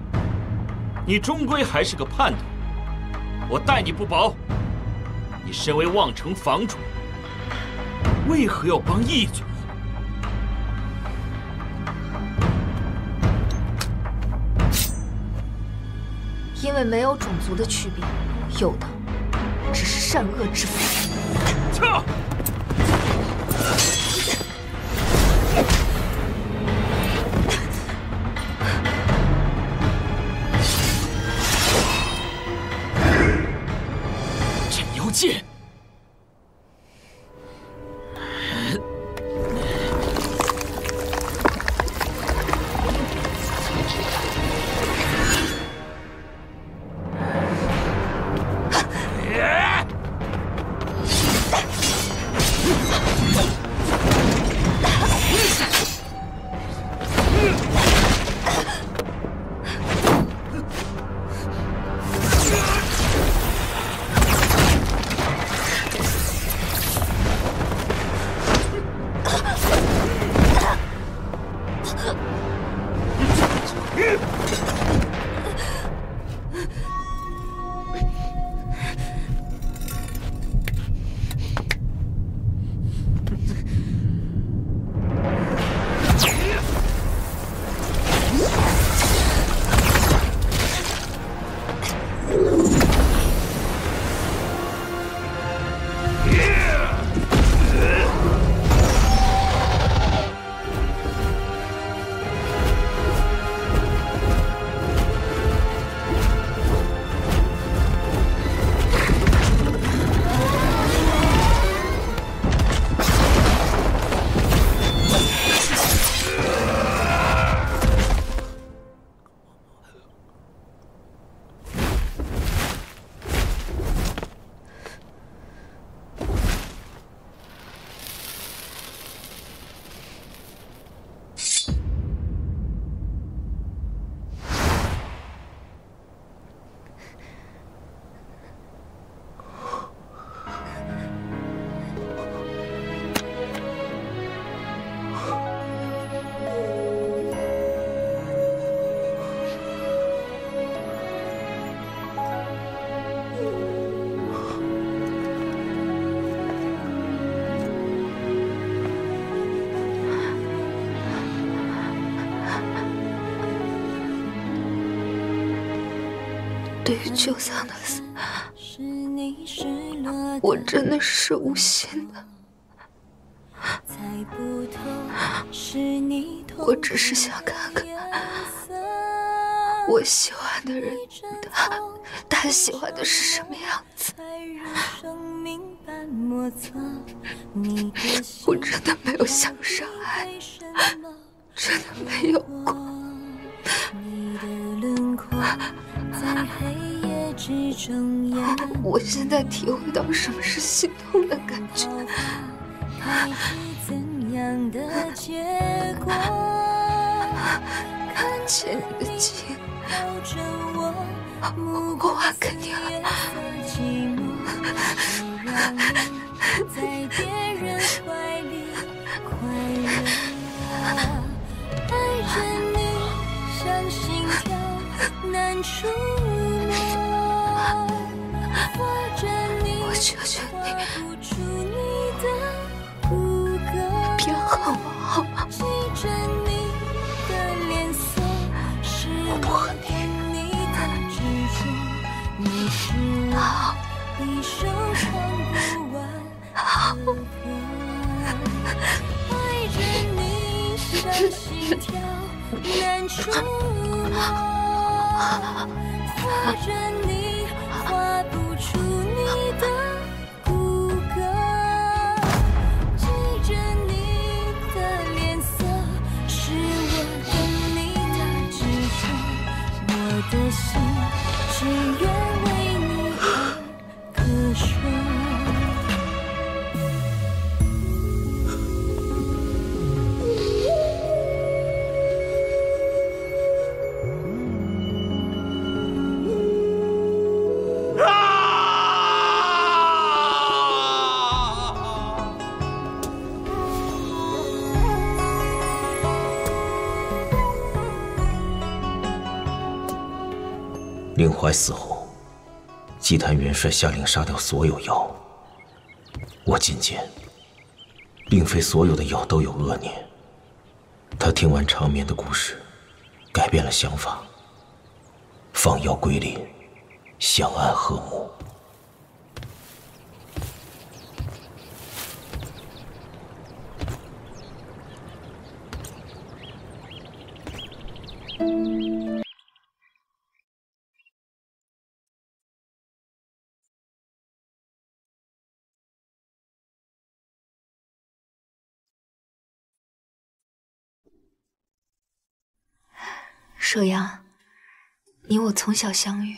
你终归还是个叛徒，我待你不薄。你身为望城房主，为何要帮异族？因为没有种族的区别，有的只是善恶之分。撤！ 对于秋桑的死，我真的是无心的。我只是想看看我喜欢的人，他喜欢的是什么样子。我真的没有想伤害，真的没有过。 我现在体会到什么是心痛的感觉。看见你的情，我还给你了。 让心跳难触摸，握着你，我求求你，不出你的骨骼，别恨我好吗？记着你的脸色，是我对你的执着，你是我一生唱不完的歌，爱着你，像心跳。 难触摸，握着你，画不出你的骨骼，记着你的脸色，是我对你的执着，我的心只愿为你而歌说。 令怀死后，祭坛元帅下令杀掉所有妖。我进谏，并非所有的妖都有恶念。他听完长眠的故事，改变了想法，放妖归林，相安和睦。舍阳，你我从小相遇，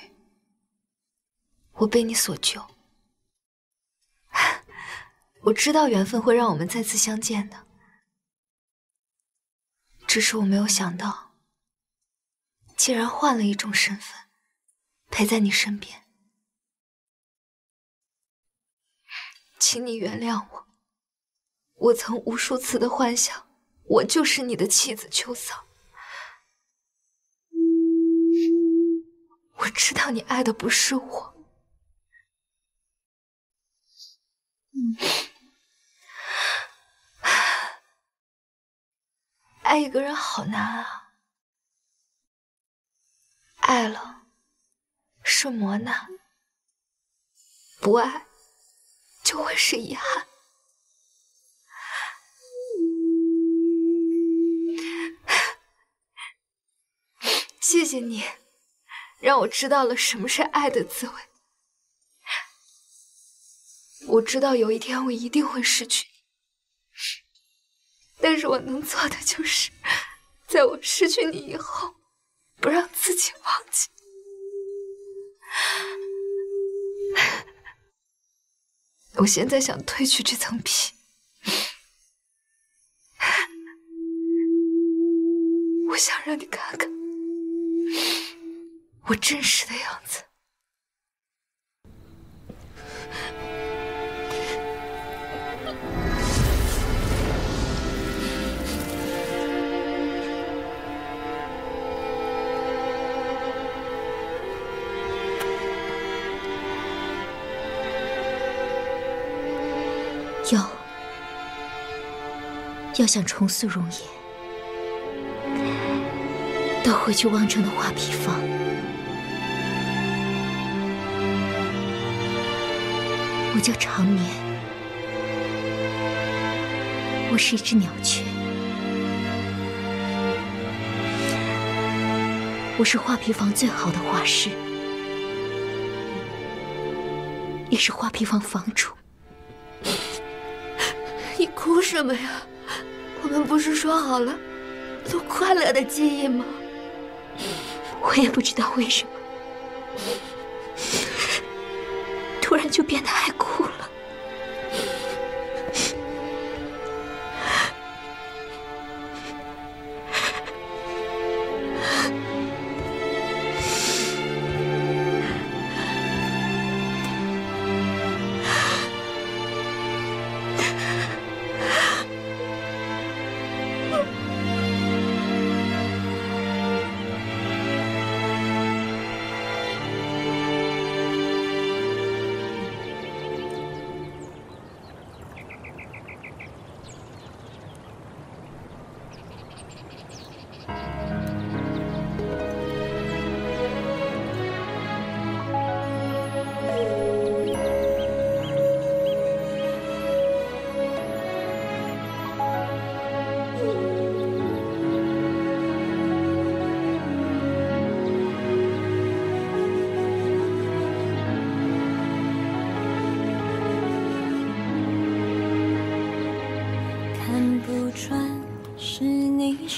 我被你所救。我知道缘分会让我们再次相见的，只是我没有想到，竟然换了一种身份，陪在你身边。请你原谅我，我曾无数次的幻想，我就是你的妻子秋嫂。我知道你爱的不是我。爱一个人好难啊，爱了是磨难，不爱就会是遗憾。谢谢你，让我知道了什么是爱的滋味。我知道有一天我一定会失去你，但是我能做的就是，在我失去你以后，不让自己忘记。我现在想褪去这层皮，我想让你看看我真实的样子。要想重塑容颜，到回去望城的画皮坊。我叫长眠，我是一只鸟雀，我是画皮坊最好的画师，也是画皮坊房主。你哭什么呀？我们不是说好了有快乐的记忆吗？我也不知道为什么，突然就变得爱哭了。你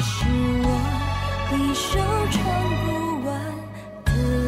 是我一首唱不完的。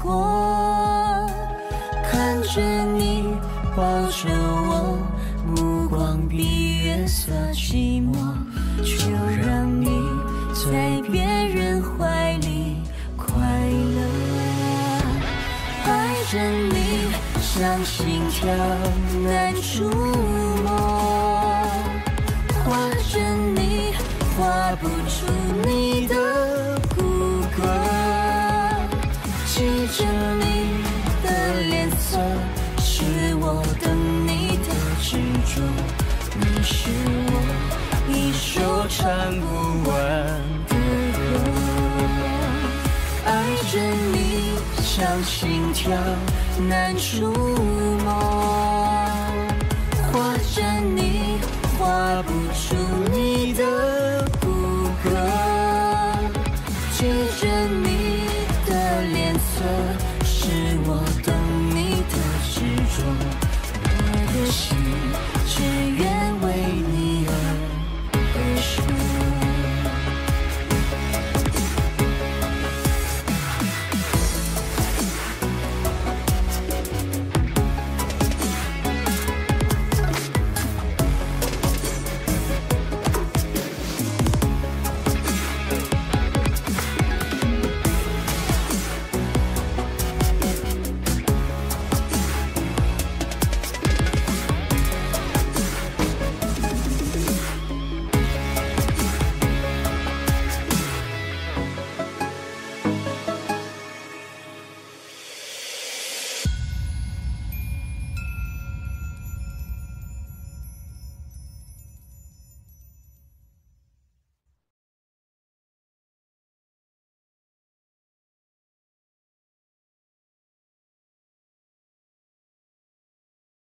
过，看着你，抱着我，目光比月色寂寞。就让你在别人怀里快乐，爱着你，像心跳难触摸，画着你，画不出你的骨骼。 记着你的脸色，是我等你的执着。你是我一首唱不完的歌，爱着你像心跳难触摸。